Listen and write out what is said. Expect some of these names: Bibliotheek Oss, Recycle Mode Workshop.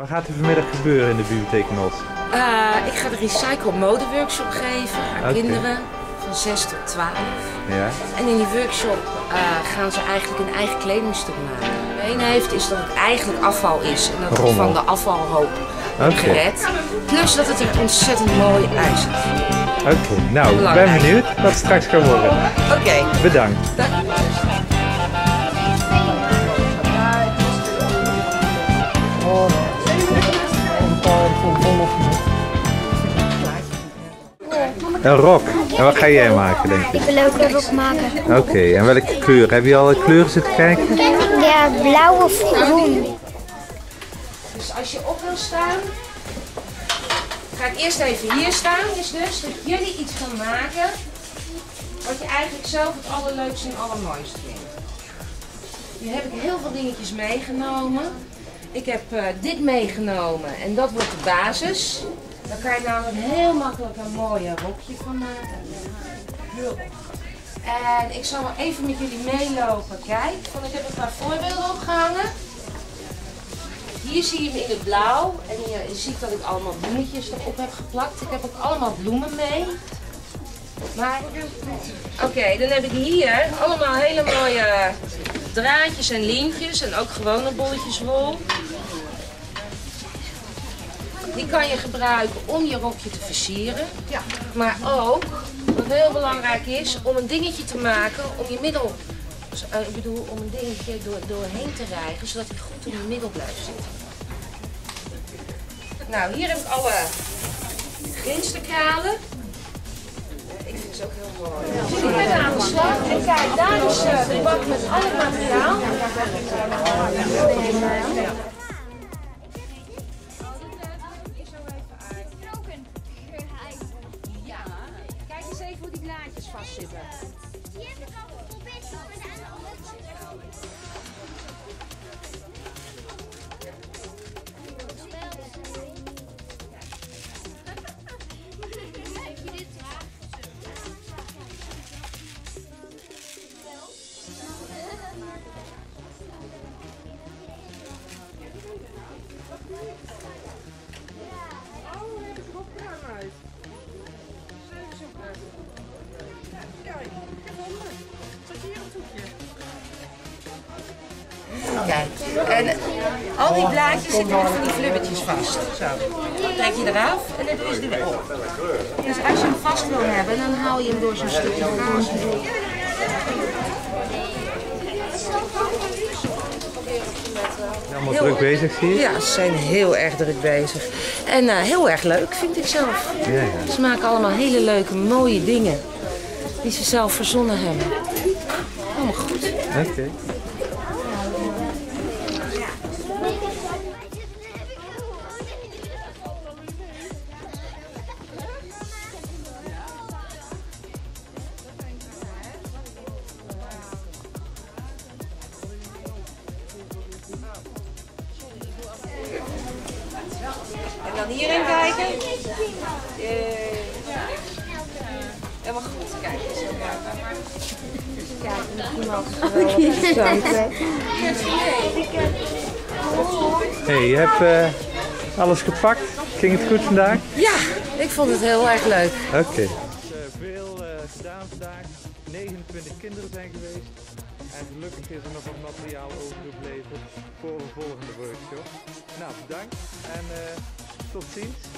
Wat gaat er vanmiddag gebeuren in de bibliotheek Oss? Ik ga de Recycle Mode Workshop geven aan kinderen van 6 tot 12. Ja. En in die workshop gaan ze eigenlijk hun eigen kledingstuk maken. Wat één heeft is dat het eigenlijk afval is en dat het van de afvalhoop wordt gered. Plus dat het er ontzettend mooi uitziet. Oké, nou, ik ben benieuwd wat het straks kan worden. Oké. Bedankt. Een rok. En wat ga jij maken, denk je? Ik wil ook een rok maken. Oké, en welke kleur? Heb je al kleuren zitten kijken? Ja, blauw of groen. Dus als je op wil staan, ga ik eerst even hier staan. Dus dat jullie iets gaan maken wat je eigenlijk zelf het allerleukste en allermooiste vindt. Nu heb ik heel veel dingetjes meegenomen. Ik heb dit meegenomen en dat wordt de basis. Daar kan je namelijk heel makkelijk een mooie rokje van maken. En ik zal even met jullie meelopen. Kijk, want ik heb een paar voorbeelden opgehangen. Hier zie je hem in het blauw. En hier zie ik dat ik allemaal bloemetjes erop heb geplakt. Ik heb ook allemaal bloemen mee. Maar, oké, dan heb ik hier allemaal hele mooie draadjes en lintjes. En ook gewone bolletjes wol. Die kan je gebruiken om je rokje te versieren, maar ook, wat heel belangrijk is, om een dingetje te maken om je middel, om een dingetje doorheen te rijgen, zodat hij goed in je middel blijft zitten. Nou, hier heb ik alle grinsterkralen. Ik vind ze ook heel mooi. Dus ik ben aan de slag en kijk, daar is de bak met al het materiaal. Vastzitten. Kijk, en al die blaadjes zitten er van die flubbertjes vast. Zo, dan trek je eraf en dan is die weg. Dus als je hem vast wil hebben, dan haal je hem door zo'n stukje gaas. Allemaal druk bezig, zie je? Ja, ze zijn heel erg druk bezig. En heel erg leuk, vind ik zelf. Ja. Ze maken allemaal hele leuke, mooie dingen die ze zelf verzonnen hebben. Allemaal goed. Oké. En dan hierin kijken. Helemaal goed, kijk. Kijk, iemand is wel Hey, je hebt alles gepakt. Ging het goed vandaag? Ja, ik vond het heel erg leuk. Oké. Veel gedaan vandaag. 29 kinderen zijn geweest. En gelukkig is er nog wat materiaal overgebleven voor een volgende workshop. Nou, bedankt en tot ziens.